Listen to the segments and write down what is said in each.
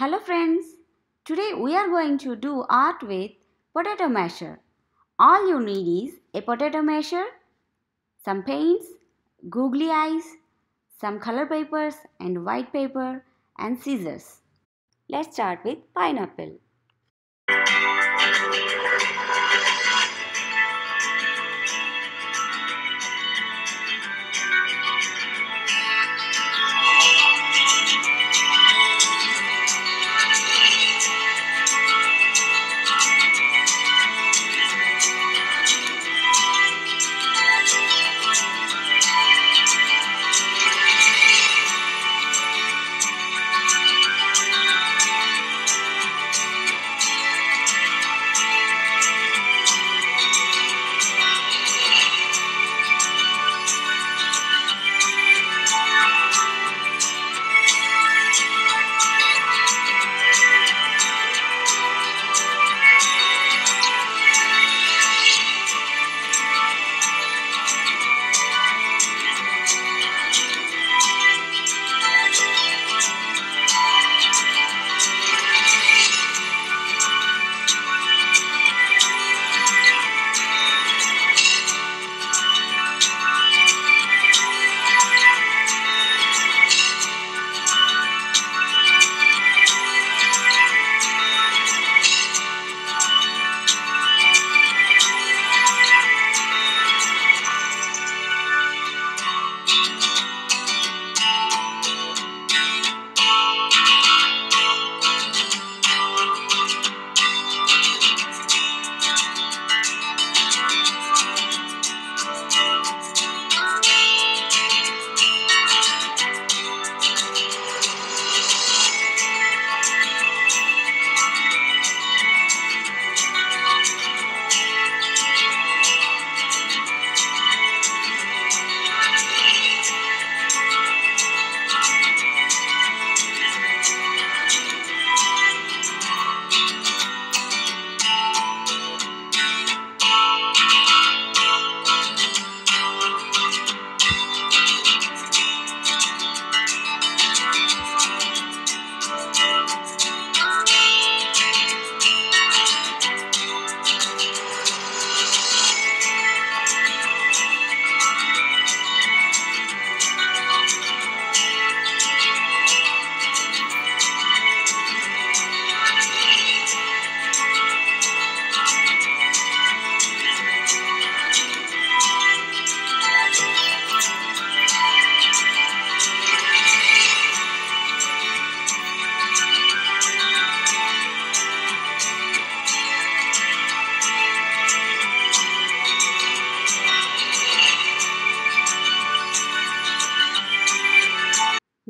Hello friends, today we are going to do art with potato masher. All you need is a potato masher, some paints, googly eyes, some color papers and white paper and scissors. Let's start with pineapple.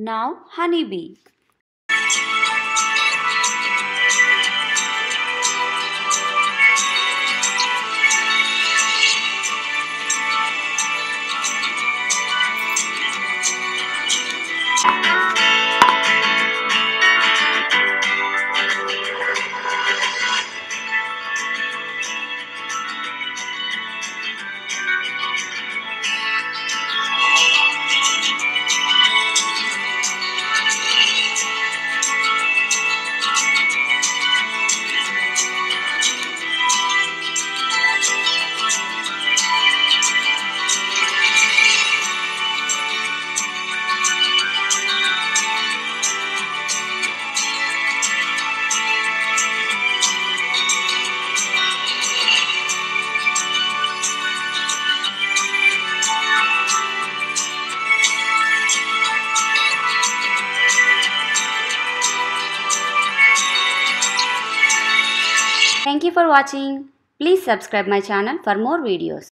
Now, honeybee. Thank you for watching. Please subscribe my channel for more videos.